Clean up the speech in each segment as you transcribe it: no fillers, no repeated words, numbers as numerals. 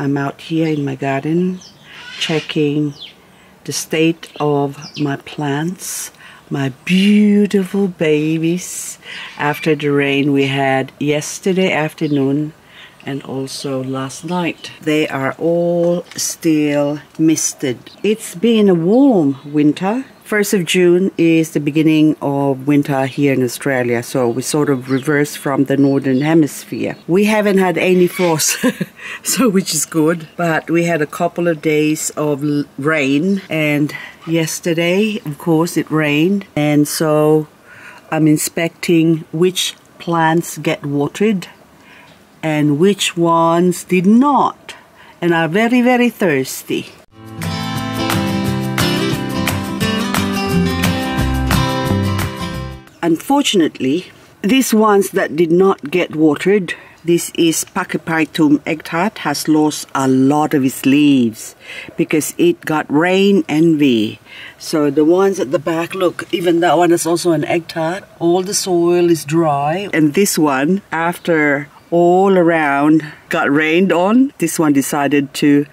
I'm out here in my garden checking the state of my plants, my beautiful babies, after the rain we had yesterday afternoon and also last night. They are all still misted. It's been a warm winter. 1st of June is the beginning of winter here in Australia, so we sort of reverse from the northern hemisphere. We haven't had any frost, so which is good, but we had a couple of days of rain, and yesterday of course it rained, and so I'm inspecting which plants get watered and which ones did not and are very, very thirsty. Unfortunately, these ones that did not get watered, this is Pachyphytum agavoides, has lost a lot of its leaves because it got rain envy. So the ones at the back, look, even that one is also an agavoide. All the soil is dry, and this one, after all around got rained on, this one decided to,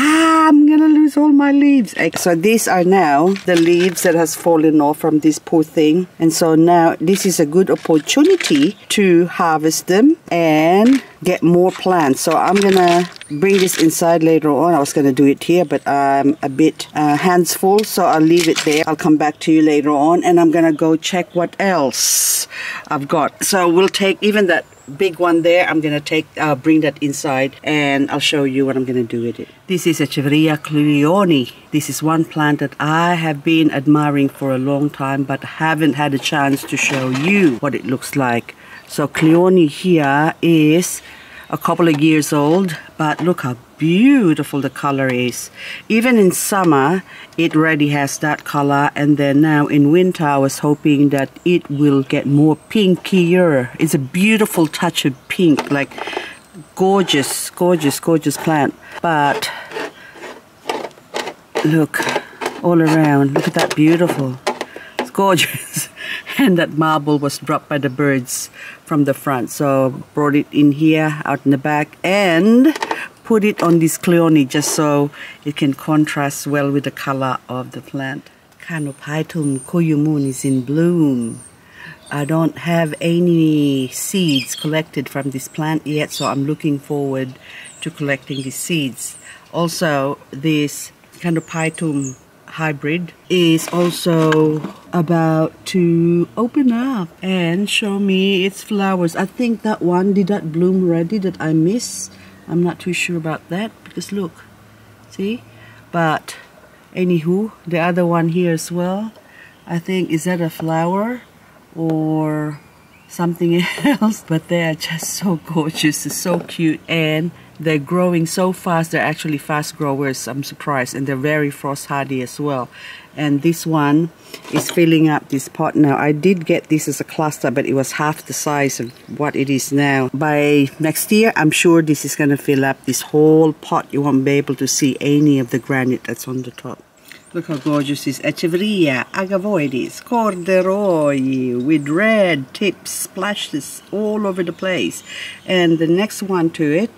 I'm gonna lose all my leaves. So these are now the leaves that has fallen off from this poor thing, and so now this is a good opportunity to harvest them and get more plants. So I'm gonna bring this inside later on. I was gonna do it here, but I'm a bit hands full, so I'll leave it there. I'll come back to you later on, and I'm gonna go check what else I've got. So we'll take even that big one there. I'm gonna take bring that inside, and I'll show you what I'm gonna do with it. This is Echeveria clioni. This is one plant that I have been admiring for a long time, but haven't had a chance to show you what it looks like. So clioni here is a couple of years old, but look how beautiful the color is. Even in summer it already has that color, and then now in winter I was hoping that it will get more pinkier. It's a beautiful touch of pink, like gorgeous, gorgeous, gorgeous plant. But look all around, look at that, beautiful, it's gorgeous. And that marble was dropped by the birds from the front, so brought it in here out in the back and put it on this cleone just so it can contrast well with the color of the plant. Kanopaitum koyumun is in bloom. I don't have any seeds collected from this plant yet, so I'm looking forward to collecting these seeds. Also, this Kanopaitum hybrid is also about to open up and show me its flowers. I think that one did that bloom already that I missed. I'm not too sure about that because look, see, but anywho, the other one here as well, I think, is that a flower or something else? But they are just so gorgeous, it's so cute, and they're growing so fast. They're actually fast growers, I'm surprised, and they're very frost hardy as well. And this one is filling up this pot now. I did get this as a cluster, but it was half the size of what it is now. By next year, I'm sure this is going to fill up this whole pot. You won't be able to see any of the granite that's on the top. Look how gorgeous this Echeveria agavoides, corduroy, with red tips, splashes all over the place. And the next one to it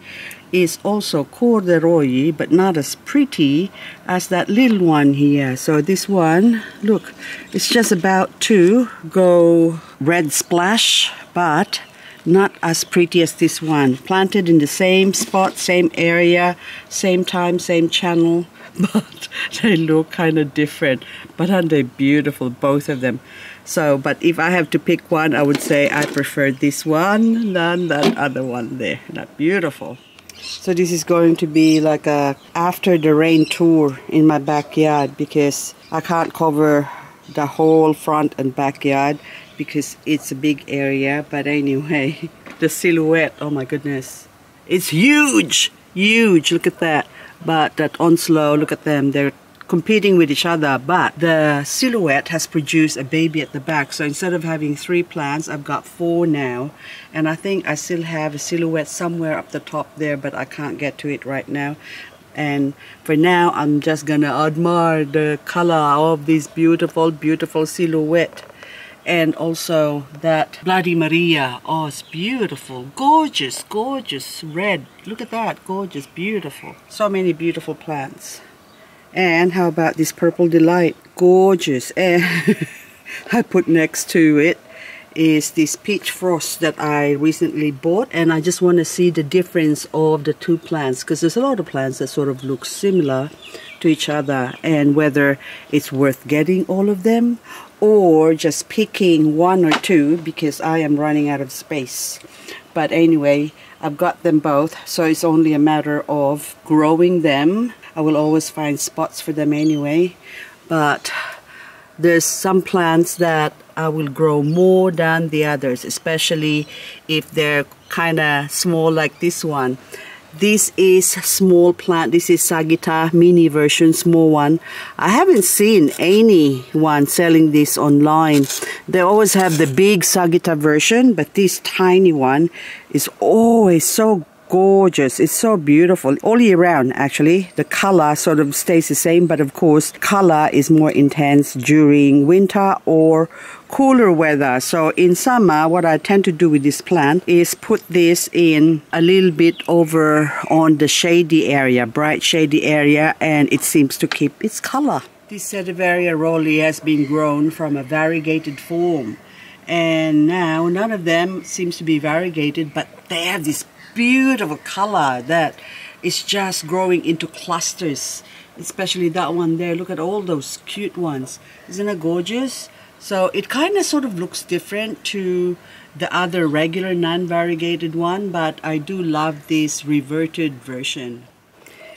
is also corduroy, but not as pretty as that little one here. So this one, look, it's just about to go red splash, but not as pretty as this one. Planted in the same spot, same area, same time, same channel, but they look kind of different. But aren't they beautiful, both of them? So, but if I have to pick one, I would say I prefer this one than that other one there. Isn't that beautiful? So this is going to be like a after the rain tour in my backyard, because I can't cover the whole front and backyard because it's a big area. But anyway, the silhouette, oh my goodness, it's huge, huge, look at that. But that Onslow, look at them, they're competing with each other, but the silhouette has produced a baby at the back. So instead of having 3 plants, I've got 4 now, and I think I still have a silhouette somewhere up the top there, but I can't get to it right now. And for now, I'm just gonna admire the color of this beautiful, beautiful silhouette. and also that Bloody Maria. Oh, it's beautiful, gorgeous, gorgeous red. Look at that, gorgeous, beautiful. So many beautiful plants. And how about this Purple Delight? Gorgeous. And I put next to it is this Peach Frost that I recently bought, and I just want to see the difference of the two plants, because there's a lot of plants that sort of look similar to each other, and whether it's worth getting all of them or just picking one or two, because I am running out of space. But anyway, I've got them both, so it's only a matter of growing them. I will always find spots for them anyway, but there's some plants that I will grow more than the others, especially if they're kind of small like this one. This is a small plant. This is Sagitta mini version, small one. I haven't seen anyone selling this online. They always have the big Sagitta version, but this tiny one is always so gorgeous. It's so beautiful all year round. Actually, the color sort of stays the same, but of course color is more intense during winter or cooler weather. So in summer, what I tend to do with this plant is put this in a little bit over on the shady area, bright shady area, and it seems to keep its color. This Sedeveria Rolly has been grown from a variegated form, and now none of them seems to be variegated, but they have this beautiful color that is just growing into clusters, especially that one there. Look at all those cute ones. Isn't it gorgeous? So it kind of sort of looks different to the other regular non-variegated one, but I do love this reverted version.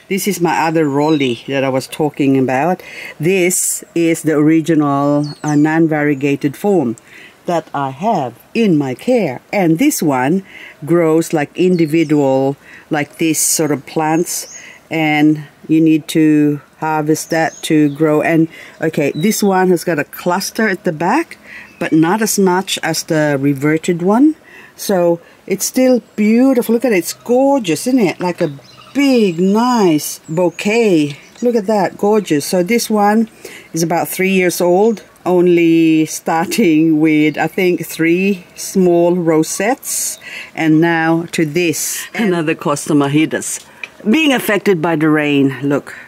This is my other Rolly that I was talking about. This is the original non-variegated form that I have in my care, and this one grows like individual, like this sort of plants, and you need to harvest that to grow. And okay, this one has got a cluster at the back, but not as much as the reverted one, so it's still beautiful. Look at it, it's gorgeous, isn't it? Like a big nice bouquet. Look at that, gorgeous. So this one is about 3 years old, only starting with I think 3 small rosettes, and now to this. Another Costomohides being affected by the rain. Look,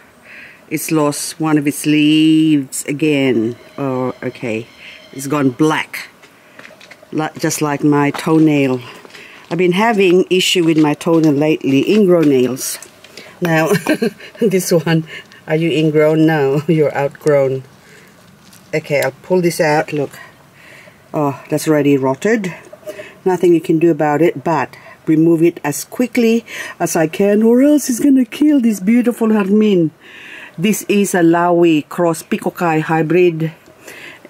it's lost one of its leaves again. Oh, okay, it's gone black, just like my toenail. I've been having issue with my toenail lately, ingrown nails. Now this one, are you ingrown? No, you're outgrown. Okay, I'll pull this out. Look, oh, that's already rotted. Nothing you can do about it, but remove it as quickly as I can, or else it's gonna kill this beautiful Hermin. This is a Laui cross Picokai hybrid,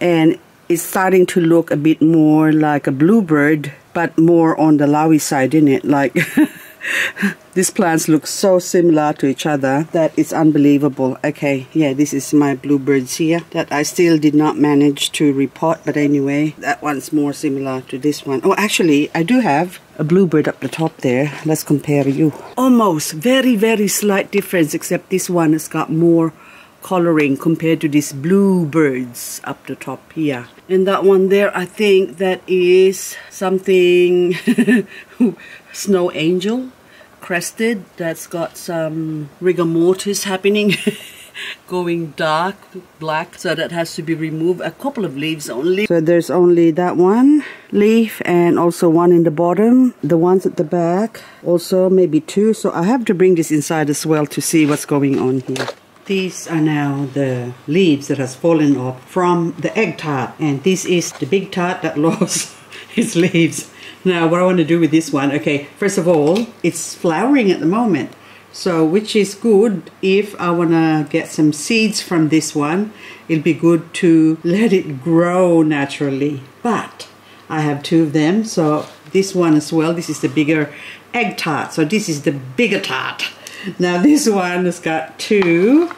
and it's starting to look a bit more like a bluebird, but more on the Laui side, isn't it? Like these plants look so similar to each other that it's unbelievable. Okay, yeah, this is my bluebirds here that I still did not manage to repot, but anyway, that one's more similar to this one. Oh, actually, I do have a bluebird up the top there. Let's compare you. Almost, very, very slight difference, except this one has got more coloring compared to these bluebirds up the top here. And that one there, I think that is something Snow Angel Crested, that's got some rigor mortis happening, going dark black, so that has to be removed. A couple of leaves only. So there's only that one leaf, and also one in the bottom, the ones at the back also maybe 2. So I have to bring this inside as well to see what's going on here. These are now the leaves that has fallen off from the egg tart, and this is the big tart that lost its leaves. Now, what I want to do with this one, okay, first of all, it's flowering at the moment, so which is good. If I want to get some seeds from this one, it'll be good to let it grow naturally. But I have 2 of them, so this one as well, this is the bigger egg tart, so this is the bigger tart. Now this one has got 2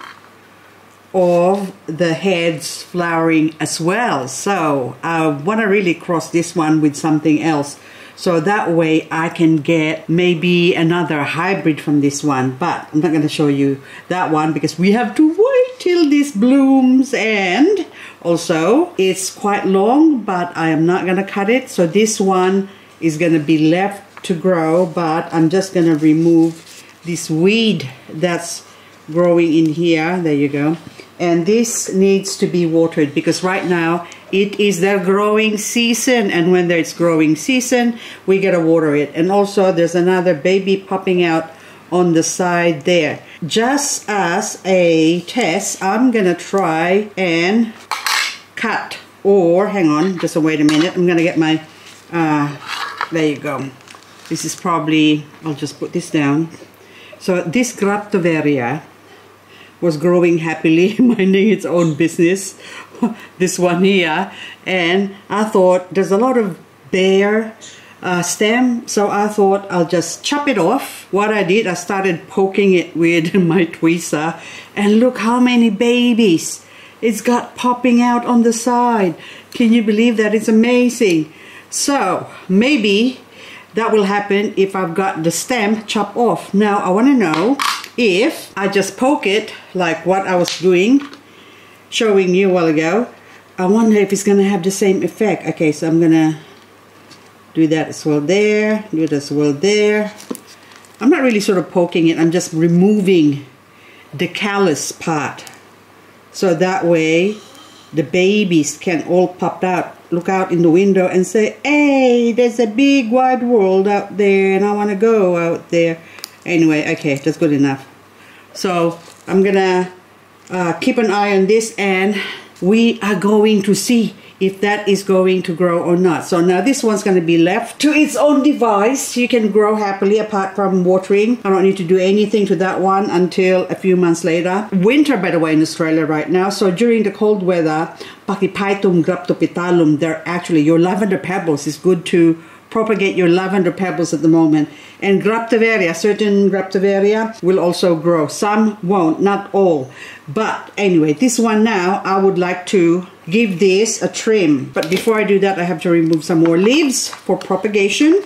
of the heads flowering as well, so I want to really cross this one with something else, so that way I can get maybe another hybrid from this one. But I'm not going to show you that one because we have to wait till this blooms end. Also, it's quite long, but I am not gonna cut it. So this one is gonna be left to grow, but I'm just gonna remove this weed that's growing in here. There you go. And this needs to be watered because right now it is their growing season, and when there's growing season we gotta water it. And also there's another baby popping out on the side there. Just as a test, I'm gonna try and cut, or hang on, just wait a minute, I'm gonna get my there you go. This is probably, I'll just put this down. So this Graptoveria was growing happily, minding its own business. This one here, and I thought there's a lot of bare stem, so I thought I'll just chop it off. What I did, I started poking it with my tweezer, and look how many babies it's got popping out on the side. Can you believe that? It's amazing. So maybe that will happen if I've got the stem chopped off. Now I want to know if I just poke it like what I was doing, showing you a while ago. I wonder if it's gonna have the same effect. Okay, so I'm gonna do that as well there, do it as well there. I'm not really sort of poking it, I'm just removing the callus part, so that way the babies can all pop out, look out in the window and say, hey, there's a big wide world out there and I want to go out there. Anyway, okay, that's good enough. So I'm gonna keep an eye on this, and we are going to see if that is going to grow or not. So now this one's going to be left to its own device. You can grow happily apart from watering. I don't need to do anything to that one until a few months later. Winter, by the way, in Australia right now. So during the cold weather, Pachyphytum graptopetalum, they're actually your lavender pebbles. It's good to propagate your lavender pebbles at the moment. And Graptoveria, certain Graptoveria will also grow. Some won't, not all. But anyway, this one now, I would like to give this a trim. But before I do that, I have to remove some more leaves for propagation.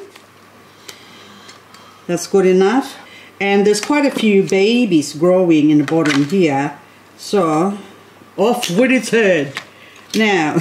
That's good enough. And there's quite a few babies growing in the bottom here. So, off with its head. Now,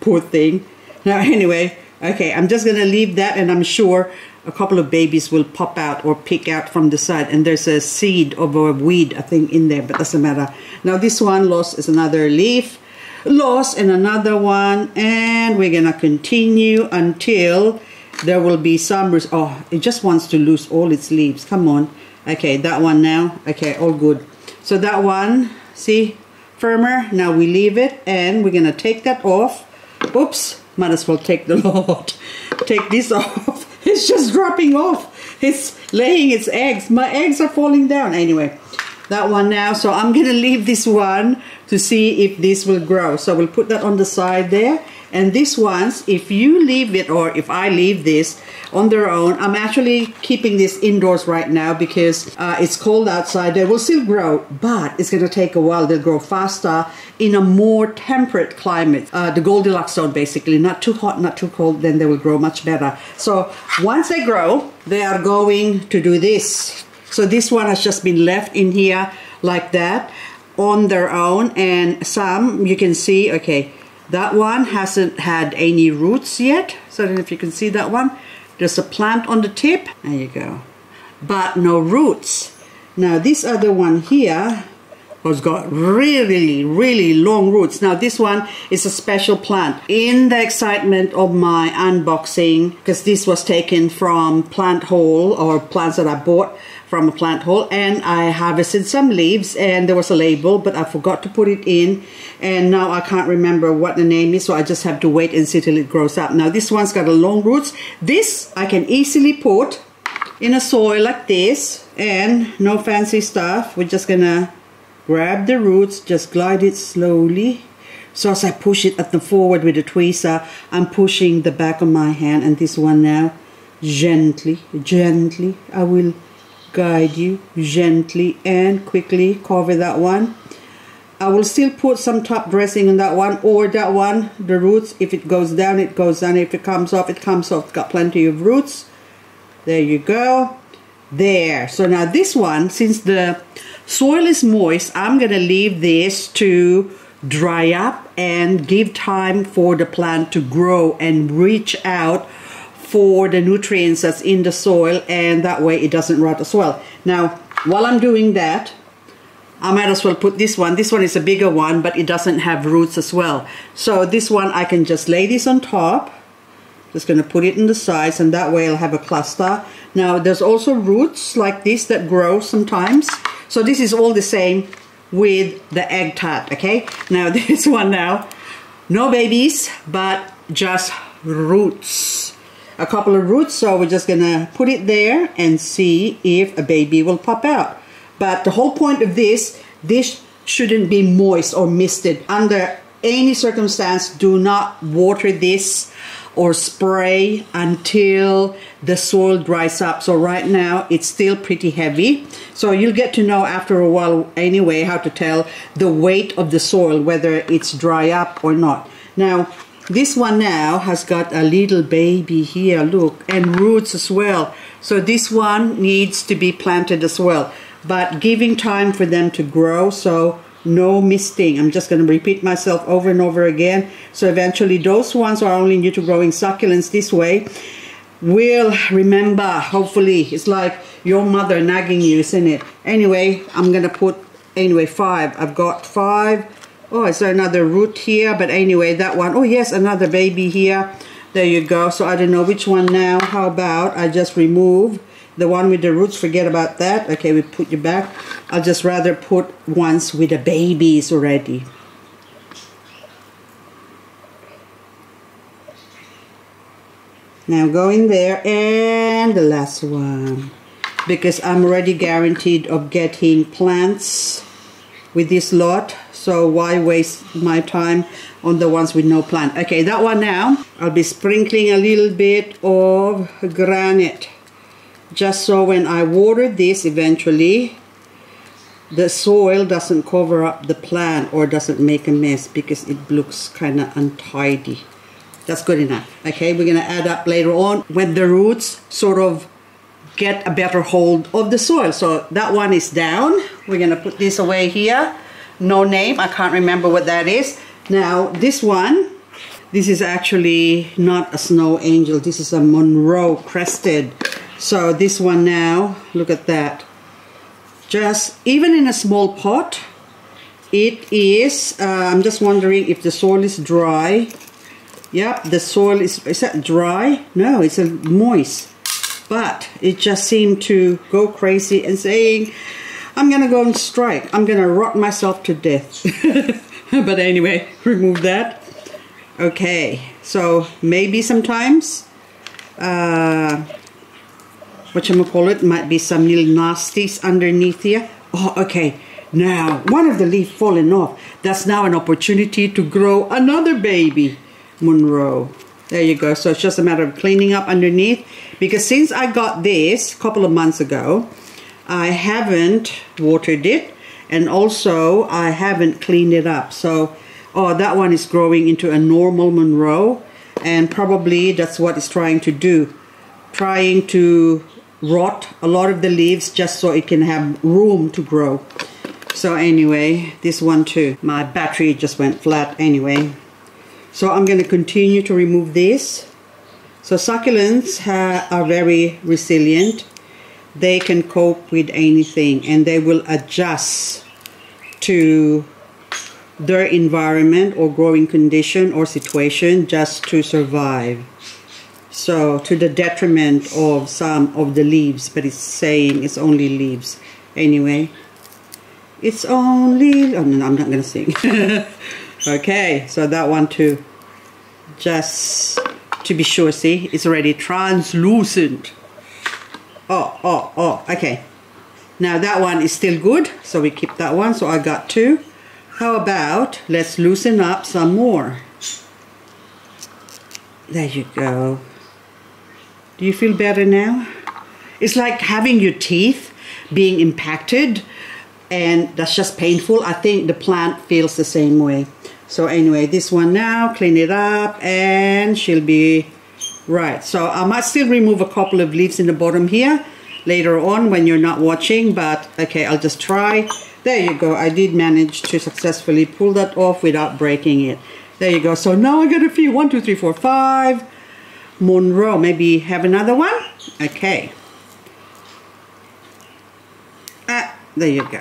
poor thing. Now anyway, okay, I'm just gonna leave that, and I'm sure a couple of babies will pop out or pick out from the side. And there's a seed of a weed, I think, in there, but doesn't matter. Now this one lost is another leaf, lost, and another one, and we're gonna continue until there will be some. Oh, it just wants to lose all its leaves. Come on. Okay, that one now. Okay, all good. So that one, see, firmer. Now we leave it, and we're gonna take that off. Oops. Might as well take the lot. Take this off. It's just dropping off. It's laying its eggs. My eggs are falling down. Anyway, that one now. So I'm going to leave this one to see if this will grow. So we'll put that on the side there. And this one's, if you leave it, or if I leave this on their own, I'm actually keeping this indoors right now because it's cold outside. They will still grow, but it's going to take a while. They'll grow faster in a more temperate climate, the Goldilocks zone basically, not too hot, not too cold, then they will grow much better. So once they grow, they are going to do this. So this one has just been left in here like that on their own, and some, you can see, okay, that one hasn't had any roots yet. So I don't know if you can see that one. There's a plant on the tip. There you go. But no roots. Now this other one here has got really, really long roots. Now this one is a special plant. In the excitement of my unboxing, because this was taken from plant haul, or plants that I bought from a plant haul, and I harvested some leaves, and there was a label but I forgot to put it in, and now I can't remember what the name is, so I just have to wait and see till it grows up. Now this one's got a long roots. This I can easily put in a soil like this, and no fancy stuff. We're just gonna grab the roots, just glide it slowly. So as I push it at the forward with a tweezer, I'm pushing the back of my hand, and this one now, gently, gently, I will guide you gently and quickly cover that one. I will still put some top dressing on that one, or that one, the roots. If it goes down, it goes down. If it comes off, it comes off. It's got plenty of roots. There you go. There. So now this one, since the soil is moist, I'm going to leave this to dry up and give time for the plant to grow and reach out for the nutrients that's in the soil, and that way it doesn't rot as well. Now, while I'm doing that, I might as well put this one. This one is a bigger one, but it doesn't have roots as well. So this one, I can just lay this on top. Just going to put it in the sides, and that way I'll have a cluster. Now, there's also roots like this that grow sometimes. So this is all the same with the egg tart, okay? Now, this one now, no babies, but just roots. A couple of roots, so we're just going to put it there and see if a baby will pop out. But the whole point of this shouldn't be moist or misted. Under any circumstance, do not water this or spray until the soil dries up. So right now, it's still pretty heavy. So you'll get to know after a while anyway how to tell the weight of the soil, whether it's dry up or not. Now, this one now has got a little baby here, look, and roots as well. So this one needs to be planted as well, but giving time for them to grow, so no misting. I'm just going to repeat myself over and over again. So eventually those ones are only new to growing succulents this way. We'll remember, hopefully. It's like your mother nagging you, isn't it? Anyway, I'm going to put, anyway, 5. I've got 5. Oh, is there another root here? But anyway, that one. Oh, yes, another baby here. There you go. So I don't know which one now. How about I just remove the one with the roots? Forget about that. Okay, we put you back. I'll just rather put ones with the babies already. Now go in there and the last one, because I'm already guaranteed of getting plants with this lot. So why waste my time on the ones with no plant? Okay, that one now, I'll be sprinkling a little bit of granite, just so when I water this eventually, the soil doesn't cover up the plant or doesn't make a mess, because it looks kind of untidy. That's good enough. Okay, we're gonna add up later on when the roots sort of get a better hold of the soil. So that one is down. We're gonna put this away here. No name, I can't remember what that is. Now this one, this is actually not a snow angel, this is a Monroe Crested. So this one now, look at that. Just, even in a small pot, it is, I'm just wondering if the soil is dry. Yep, the soil is that dry? No, it's moist. But it just seemed to go crazy and saying, I'm gonna go on strike. I'm gonna rot myself to death. But anyway, remove that. Okay, so maybe sometimes, whatchamacallit, might be some little nasties underneath here. Oh, okay. Now, one of the leaves fallen off. That's now an opportunity to grow another baby Monroe. There you go. So it's just a matter of cleaning up underneath, because since I got this a couple of months ago, I haven't watered it, and also I haven't cleaned it up. So, oh, that one is growing into a normal Monroe, and probably that's what it's trying to do, trying to rot a lot of the leaves just so it can have room to grow. So anyway, this one too. My battery just went flat anyway. So I'm going to continue to remove this. So succulents are very resilient. They can cope with anything, and they will adjust to their environment or growing condition or situation just to survive. So to the detriment of some of the leaves, but it's saying it's only leaves. Anyway, it's only, oh no, I'm not going to sing. Okay, so that one too, just to be sure, see, it's already translucent. Oh, okay. Now that one is still good, so we keep that one, so I got 2. How about, let's loosen up some more. There you go. Do you feel better now? It's like having your teeth being impacted, and that's just painful. I think the plant feels the same way. So anyway, this one now, clean it up, and she'll be right. So I might still remove a couple of leaves in the bottom here. later on when you're not watching, but okay, I'll just try. There you go. I did manage to successfully pull that off without breaking it. There you go. So now I got a few. 1, 2, 3, 4, 5. Monroe, maybe have another one? Okay. There you go.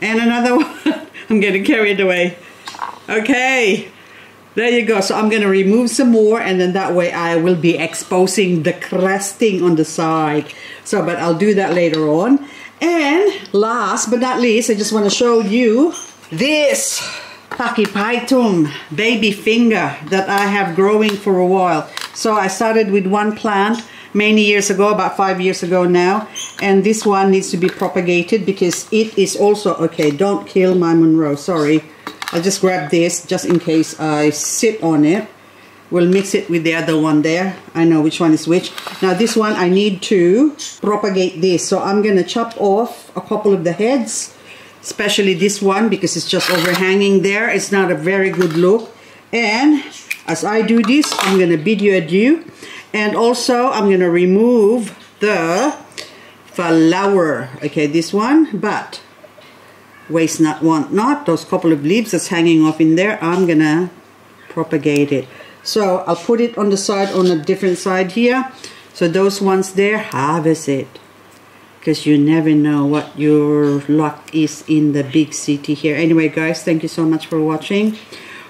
And another one. I'm getting carried away. Okay. There you go. So I'm going to remove some more, and then that way I will be exposing the cresting on the side. So, but I'll do that later on. And last but not least, I just want to show you this Pachyphytum baby finger that I have growing for a while. So I started with one plant many years ago, about 5 years ago now. And this one needs to be propagated because it is also, okay, don't kill my Monroe, sorry. I'll just grab this just in case I sit on it. We'll mix it with the other one there. I know which one is which. Now this one, I need to propagate this. So I'm gonna chop off a couple of the heads, especially this one because it's just overhanging there. It's not a very good look. And as I do this, I'm gonna bid you adieu. And also I'm gonna remove the flower. Okay, this one, but waste not, want not. Those couple of leaves that's hanging off in there, I'm gonna propagate it. So I'll put it on the side, on a different side here. So those ones there, harvest it. Because you never know what your luck is in the big city here. Anyway, guys, thank you so much for watching.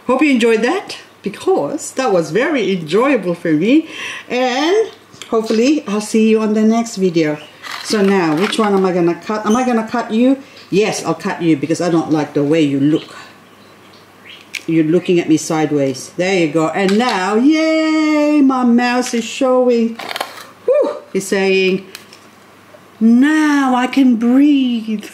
Hope you enjoyed that, because that was very enjoyable for me. And hopefully I'll see you on the next video. So now, which one am I going to cut? Am I going to cut you? Yes, I'll cut you because I don't like the way you look. You're looking at me sideways. There you go. And now, yay, my mouse is showing. Whew, he's saying, now I can breathe.